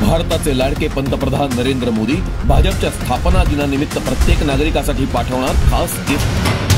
भारताचे लाडके पंतप्रधान नरेंद्र मोदी भाजपच्या स्थापना दिनानिमित्त प्रत्येक नागरिकासाठी पाठवणार खास गिफ्ट।